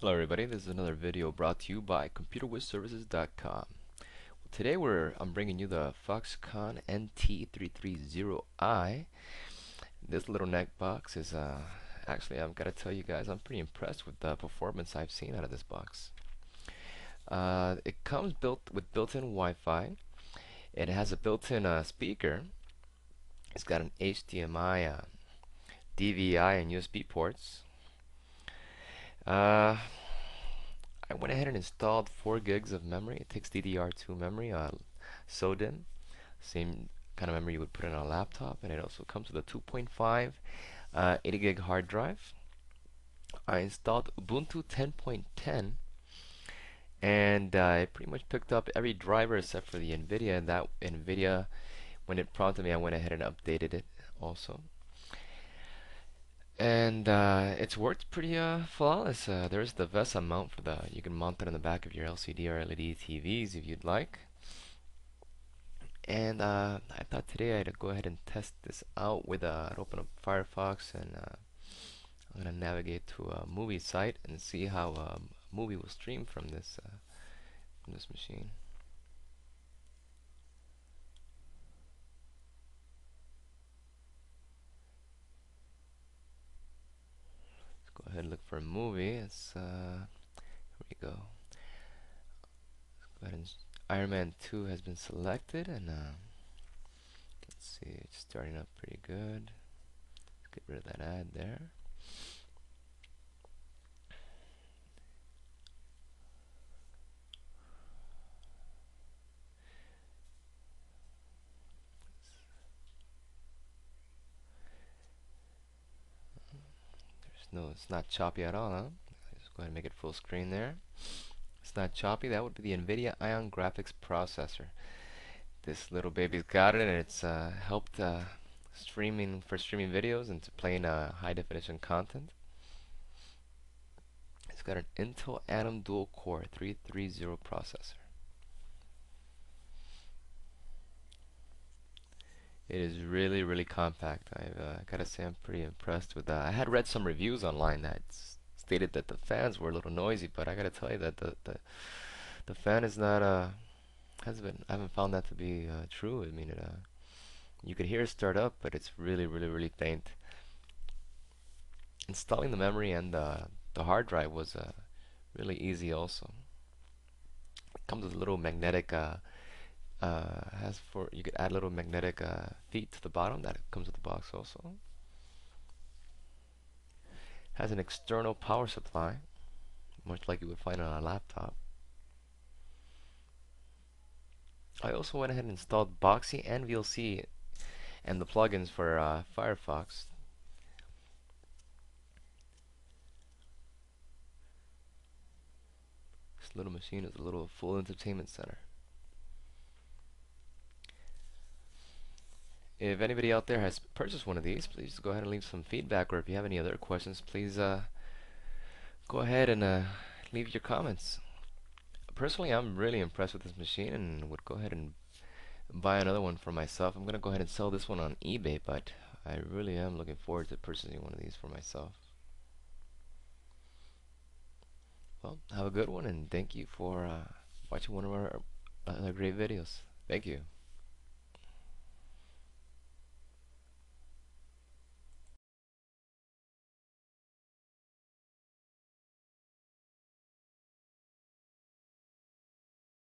Hello everybody, this is another video brought to you by ComputerWizServices.com. Today I'm bringing you the Foxconn NT330i. This little neck box is actually, I've got to tell you guys, I'm pretty impressed with the performance I've seen out of this box. It comes with built-in Wi-Fi. It has a built-in speaker. It's got an HDMI, DVI and USB ports. I went ahead and installed 4 gigs of memory. It takes DDR2 memory, SODIMM, same kind of memory you would put in a laptop, and it also comes with a 2.5 80 gig hard drive. I installed Ubuntu 10.10 and I pretty much picked up every driver except for the NVIDIA, and that NVIDIA, when it prompted me, I went ahead and updated it also. And it's worked pretty flawless. There's the VESA mount for the, you can mount it on the back of your LCD or LED TVs if you'd like. And I thought today I'd go ahead and test this out with I'd open up Firefox, and I'm gonna navigate to a movie site and see how a movie will stream from this machine. And look for a movie. It's here we go. Let's go ahead and Iron Man 2 has been selected, and let's see, it's starting up pretty good. Let's get rid of that ad there. No, it's not choppy at all, huh? Let's go ahead and make it full screen there. It's not choppy. That would be the NVIDIA Ion graphics processor. This little baby's got it, and it's helped for streaming videos and to playing high definition content. It's got an Intel Atom dual core 330 processor. It is really, really compact. I've got to say I'm pretty impressed with that. I had read some reviews online that stated that the fans were a little noisy, but I got to tell you that the fan is not I haven't found that to be true. I mean, you could hear it start up, but it's really, really, really faint. Installing the memory and the hard drive was really easy. Also, it comes with a little magnetic. You could add little magnetic feet to the bottom. That comes with the box also. Has an external power supply, much like you would find on a laptop. I also went ahead and installed Boxee and VLC and the plugins for Firefox. This little machine is a little full entertainment center. If anybody out there has purchased one of these, please go ahead and leave some feedback, or if you have any other questions, please go ahead and leave your comments. Personally, I'm really impressed with this machine and would go ahead and buy another one for myself. I'm going to go ahead and sell this one on eBay, but I really am looking forward to purchasing one of these for myself. Well, have a good one, and thank you for watching one of our other great videos. Thank you.